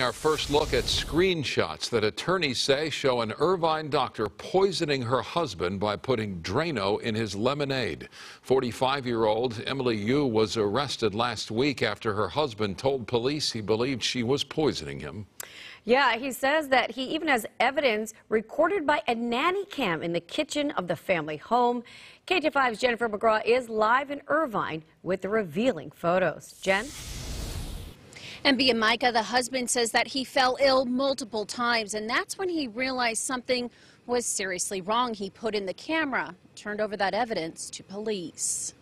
Our first look at screenshots that attorneys say show an Irvine doctor poisoning her husband by putting Drano in his lemonade. 45-year-old Emily Yu was arrested last week after her husband told police he believed she was poisoning him. Yeah, he says that he even has evidence recorded by a nanny cam in the kitchen of the family home. KT5's Jennifer McGraw is live in Irvine with the revealing photos. Jen? And via Micah, the husband says that he fell ill multiple times, and that's when he realized something was seriously wrong. He put in the camera, turned over that evidence to police.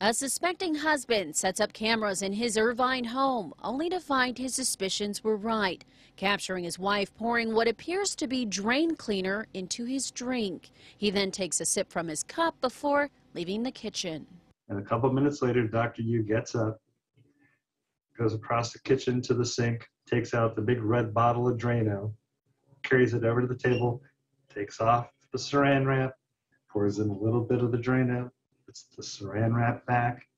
A suspecting husband sets up cameras in his Irvine home, only to find his suspicions were right, capturing his wife pouring what appears to be drain cleaner into his drink. He then takes a sip from his cup before leaving the kitchen. And a couple minutes later, Dr. Yu gets up, goes across the kitchen to the sink, takes out the big red bottle of Drano, carries it over to the table, takes off the saran wrap, pours in a little bit of the Drano, puts the saran wrap back,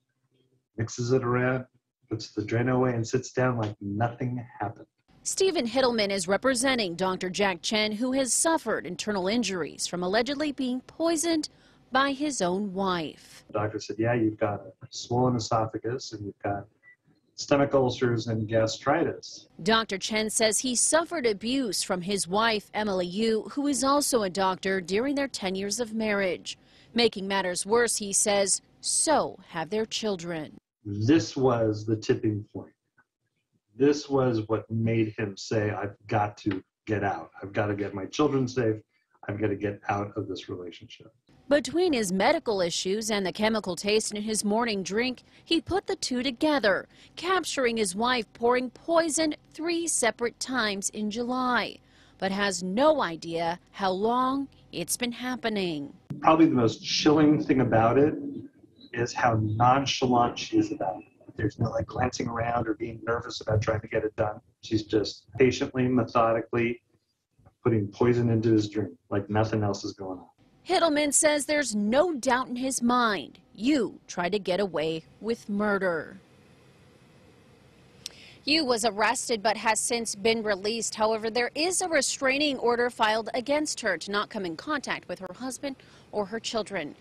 mixes it around, puts the Drano away, and sits down like nothing happened. Steven Hittelman is representing Dr. Jack Chen, who has suffered internal injuries from allegedly being poisoned by his own wife. The doctor said, yeah, you've got a swollen esophagus and you've got stomach ulcers and gastritis. Dr. Chen says he suffered abuse from his wife, Emily Yu, who is also a doctor, during their 10 years of marriage. Making matters worse, he says, so have their children. This was the tipping point. This was what made him say, I've got to get out. I've got to get my children safe. I've got to get out of this relationship. Between his medical issues and the chemical taste in his morning drink, he put the two together, capturing his wife pouring poison 3 separate times in July, but has no idea how long it's been happening. Probably the most chilling thing about it is how nonchalant she is about it. There's no like glancing around or being nervous about trying to get it done. She's just patiently, methodically putting poison into his drink like nothing else is going on. Hittelman says there's no doubt in his mind Yu tried to get away with murder. Yu was arrested but has since been released. However, there is a restraining order filed against her to not come in contact with her husband or her children.